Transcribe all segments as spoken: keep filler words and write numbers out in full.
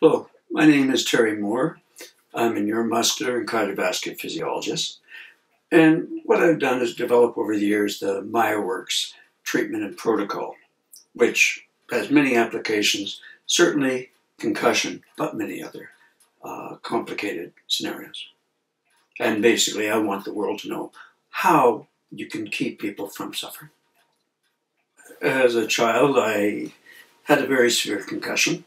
Hello, my name is Terry Moore. I'm a neuromuscular and cardiovascular physiologist. And what I've done is develop over the years the MyoWorx treatment and protocol, which has many applications, certainly concussion, but many other uh, complicated scenarios. And basically, I want the world to know how you can keep people from suffering. As a child, I had a very severe concussion.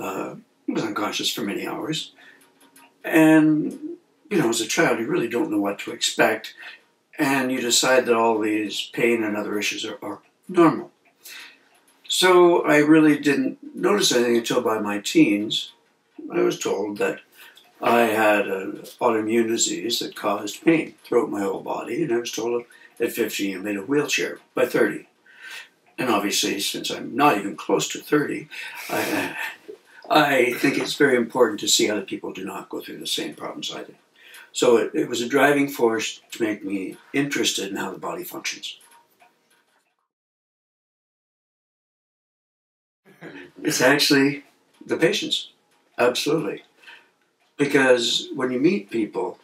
Uh, was unconscious for many hours. And, you know, as a child, you really don't know what to expect. And you decide that all these pain and other issues are, are normal. So I really didn't notice anything until by my teens, I was told that I had an autoimmune disease that caused pain throughout my whole body. And I was told at fifteen, I'm in a wheelchair by thirty. And obviously, since I'm not even close to thirty, I, I think it's very important to see other people do not go through the same problems I did. So it, it was a driving force to make me interested in how the body functions. It's actually the patients, absolutely. Because when you meet people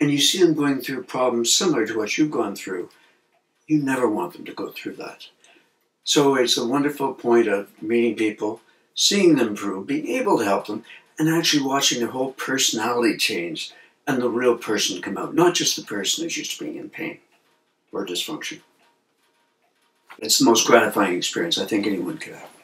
and you see them going through problems similar to what you've gone through, you never want them to go through that. So it's a wonderful point of meeting people, seeing them improve, being able to help them, and actually watching their whole personality change and the real person come out, not just the person who's used to being in pain or dysfunction. It's the most gratifying experience I think anyone could have.